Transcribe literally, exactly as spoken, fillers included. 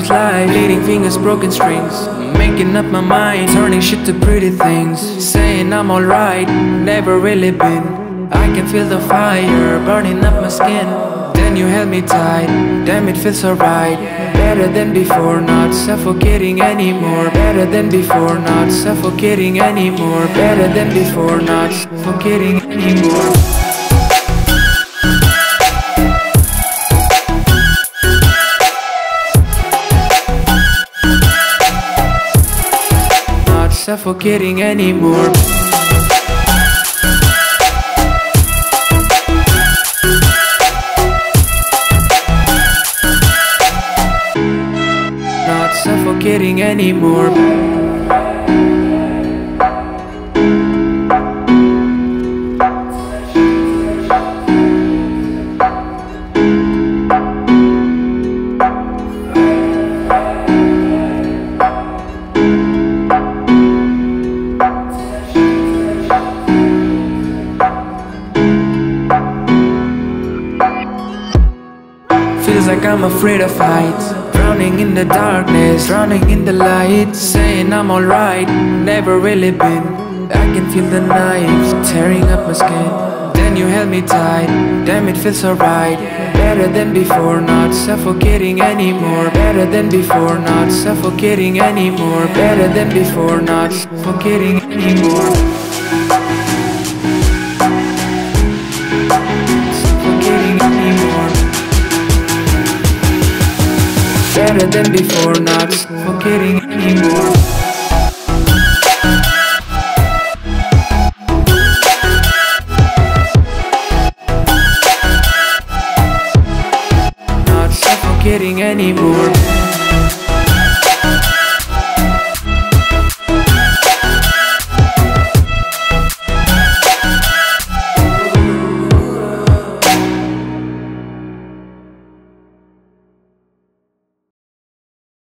who's life, leading fingers, broken strings. Making up my mind, turning shit to pretty things. Saying I'm alright, never really been. I can feel the fire burning up my skin. Then you held me tight, damn it feels alright. Better than before, not suffocating anymore. Better than before, not suffocating anymore. Better than before, not suffocating anymore. Suffocating anymore. Not suffocating anymore. Feels like I'm afraid of heights, drowning in the darkness, drowning in the light. Saying I'm alright, never really been. I can feel the knives tearing up my skin. Then you held me tight, damn it feels alright. Better than before, not suffocating anymore. Better than before, not suffocating anymore. Better than before, not suffocating anymore. Suffocating anymore. Better than before, not suffocating anymore. Not suffocating anymore.